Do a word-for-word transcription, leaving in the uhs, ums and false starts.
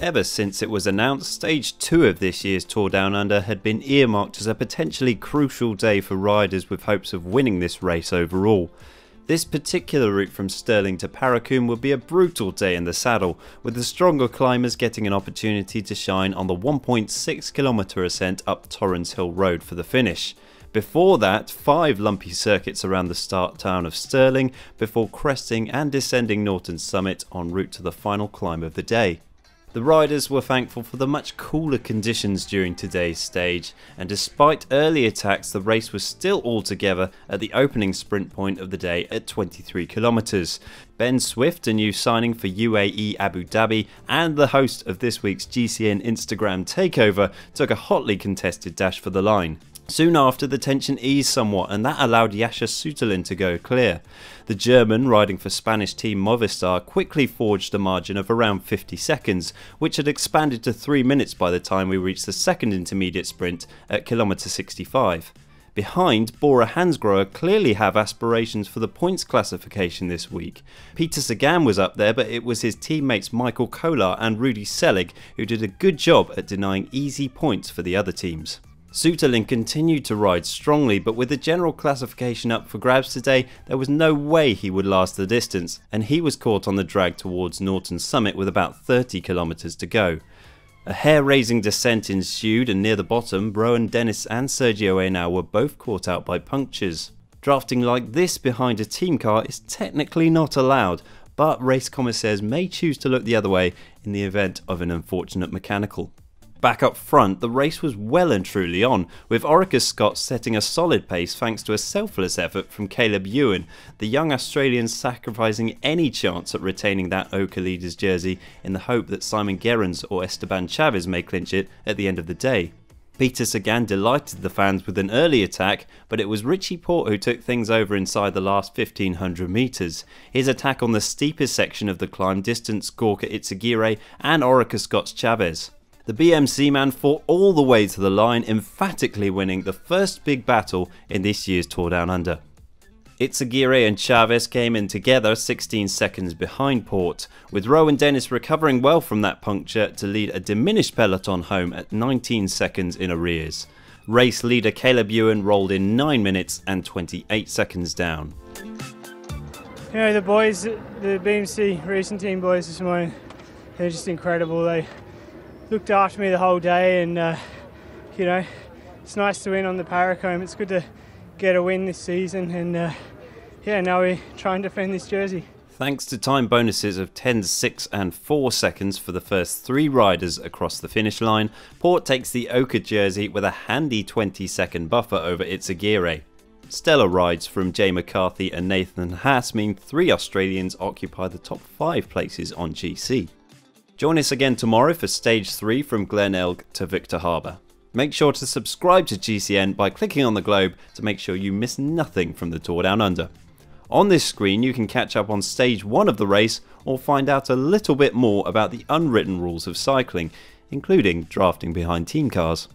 Ever since it was announced, stage two of this year's Tour Down Under had been earmarked as a potentially crucial day for riders with hopes of winning this race overall. This particular route from Stirling to Paracombe would be a brutal day in the saddle, with the stronger climbers getting an opportunity to shine on the one point six kilometre ascent up Torrens Hill Road for the finish. Before that, five lumpy circuits around the start town of Stirling before cresting and descending Norton's Summit en route to the final climb of the day. The riders were thankful for the much cooler conditions during today's stage, and despite early attacks the race was still all together at the opening sprint point of the day at twenty-three kilometres. Ben Swift, a new signing for U A E Abu Dhabi and the host of this week's G C N Instagram takeover, took a hotly contested dash for the line. Soon after, the tension eased somewhat and that allowed Yasha Sutelin to go clear. The German, riding for Spanish team Movistar, quickly forged a margin of around fifty seconds, which had expanded to three minutes by the time we reached the second intermediate sprint at kilometre sixty-five. Behind, Bora Hansgrohe clearly have aspirations for the points classification this week. Peter Sagan was up there, but it was his teammates Michael Kolar and Rudy Selig who did a good job at denying easy points for the other teams. Sutelin continued to ride strongly, but with the general classification up for grabs today, there was no way he would last the distance, and he was caught on the drag towards Norton's Summit with about thirty kilometres to go. A hair-raising descent ensued, and near the bottom, Rohan Dennis and Sergio Henao were both caught out by punctures. Drafting like this behind a team car is technically not allowed, but race commissaires may choose to look the other way in the event of an unfortunate mechanical. Back up front, the race was well and truly on, with Orica Scott setting a solid pace thanks to a selfless effort from Caleb Ewan, the young Australian sacrificing any chance at retaining that Oka leader's jersey in the hope that Simon Gerrans or Esteban Chaves may clinch it at the end of the day. Peter Sagan delighted the fans with an early attack, but it was Richie Porte who took things over inside the last fifteen hundred metres. His attack on the steepest section of the climb distanced Gorka Izagirre and Orica Scott's Chaves. The B M C man fought all the way to the line, emphatically winning the first big battle in this year's Tour Down Under. Izagirre and Chaves came in together sixteen seconds behind Porte, with Rohan Dennis recovering well from that puncture to lead a diminished peloton home at nineteen seconds in arrears. Race leader Caleb Ewan rolled in nine minutes and twenty-eight seconds down. Yeah, the boys, the B M C racing team boys this morning, they're just incredible. They looked after me the whole day, and uh, you know, it's nice to win on the Paracombe. It's good to get a win this season, and uh, yeah, now we try and defend this jersey. Thanks to time bonuses of ten, six and four seconds for the first three riders across the finish line, Porte takes the Oka jersey with a handy twenty second buffer over Izagirre. Stellar rides from Jay McCarthy and Nathan Haas mean three Australians occupy the top five places on G C. Join us again tomorrow for stage three from Glenelg to Victor Harbour. Make sure to subscribe to G C N by clicking on the globe to make sure you miss nothing from the Tour Down Under. On this screen you can catch up on stage one of the race or find out a little bit more about the unwritten rules of cycling, including drafting behind team cars.